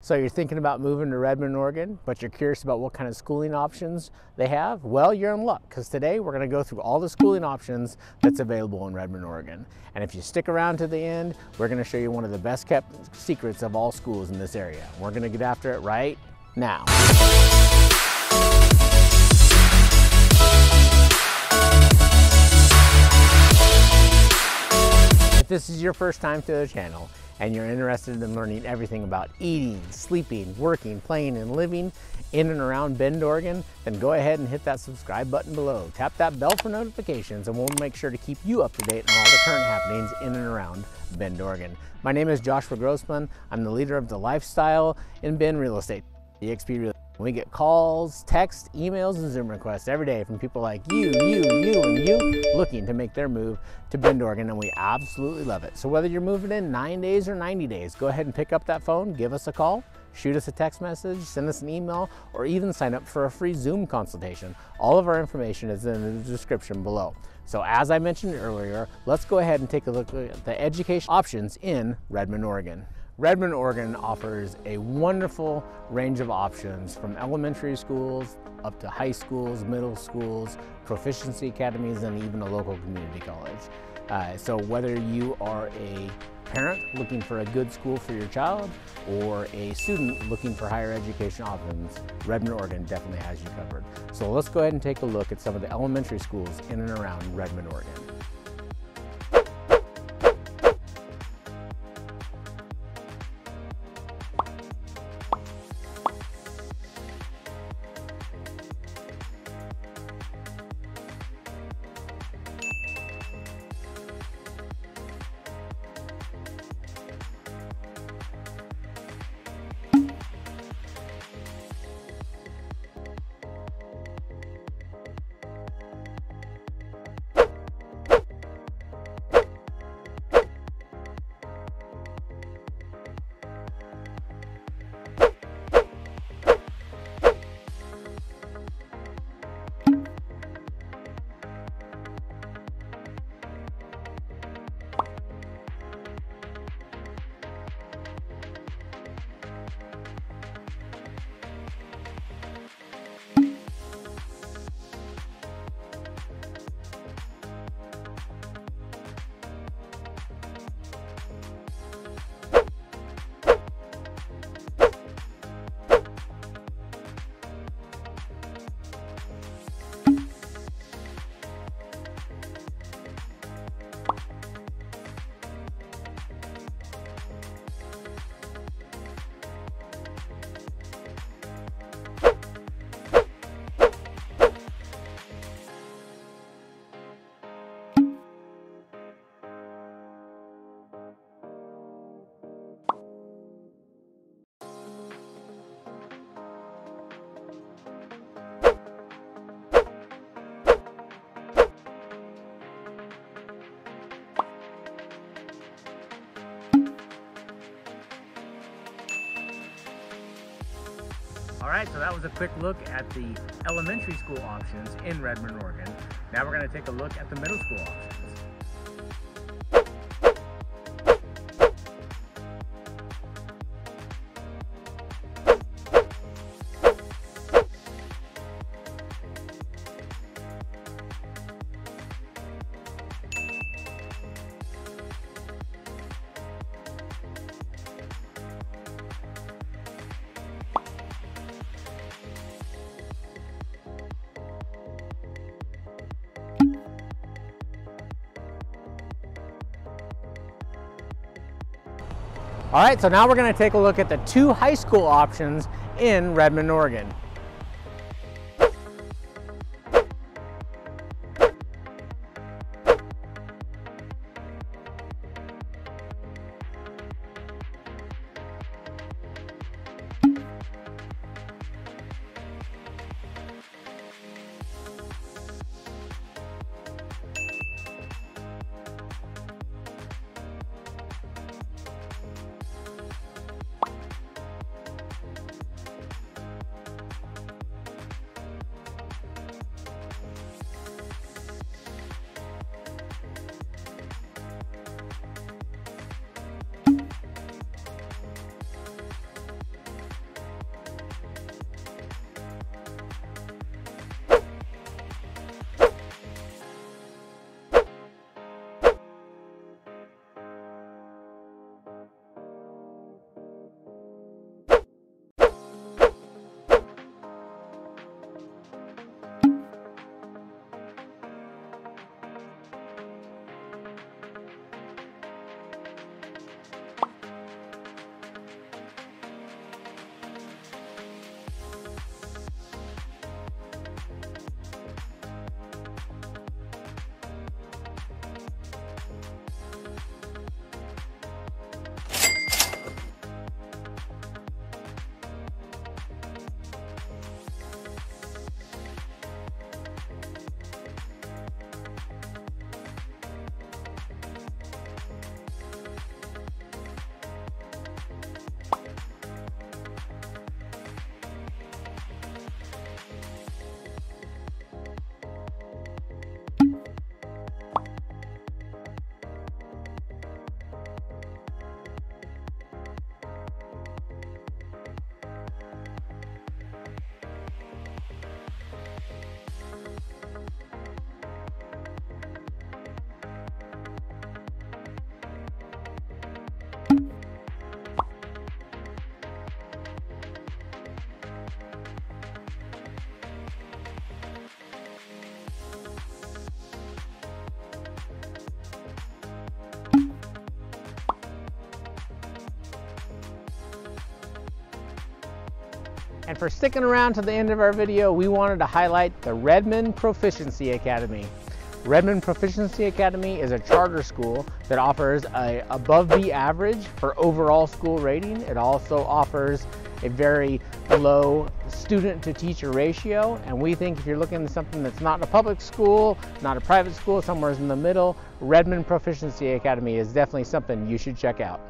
So you're thinking about moving to Redmond, Oregon, but you're curious about what kind of schooling options they have? Well, you're in luck, because today we're going to go through all the schooling options that's available in Redmond, Oregon. And if you stick around to the end, we're going to show you one of the best kept secrets of all schools in this area. We're going to get after it right now. If this is your first time to the channel, and you're interested in learning everything about eating, sleeping, working, playing, and living in and around Bend, Oregon, then go ahead and hit that subscribe button below. Tap that bell for notifications, and we'll make sure to keep you up to date on all the current happenings in and around Bend, Oregon. My name is Joshua Grossman. I'm the leader of the Lifestyle In Bend Real Estate, EXP Real Estate. We get calls, texts, emails, and Zoom requests every day from people like you, and you looking to make their move to Bend, Oregon, and we absolutely love it. So whether you're moving in 9 days or 90 days, go ahead and pick up that phone, give us a call, shoot us a text message, send us an email, or even sign up for a free Zoom consultation. All of our information is in the description below. So as I mentioned earlier, let's go ahead and take a look at the education options in Redmond, Oregon. Redmond, Oregon offers a wonderful range of options from elementary schools up to high schools, middle schools, proficiency academies, and even a local community college. So whether you are a parent looking for a good school for your child or a student looking for higher education options, Redmond, Oregon definitely has you covered. So let's go ahead and take a look at some of the elementary schools in and around Redmond, Oregon. All right, so that was a quick look at the elementary school options in Redmond, Oregon. Now we're going to take a look at the middle school options. All right, so now we're going to take a look at the two high school options in Redmond, Oregon. and for sticking around to the end of our video. We wanted to highlight the Redmond Proficiency Academy. Redmond Proficiency Academy is a charter school that offers a above the average for overall school rating. It also offers a very low student to teacher ratio, and we think if you're looking at something that's not a public school, not a private school, somewhere in the middle, Redmond Proficiency Academy is definitely something you should check out.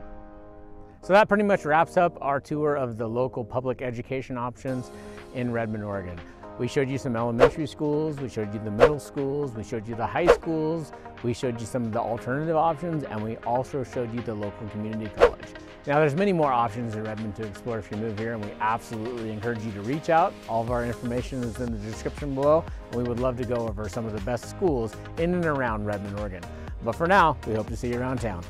So that pretty much wraps up our tour of the local public education options in Redmond, Oregon. We showed you some elementary schools, we showed you the middle schools, we showed you the high schools, we showed you some of the alternative options, and we also showed you the local community college. Now there's many more options in Redmond to explore if you move here, and we absolutely encourage you to reach out. All of our information is in the description below, and we would love to go over some of the best schools in and around Redmond, Oregon. But for now, we hope to see you around town.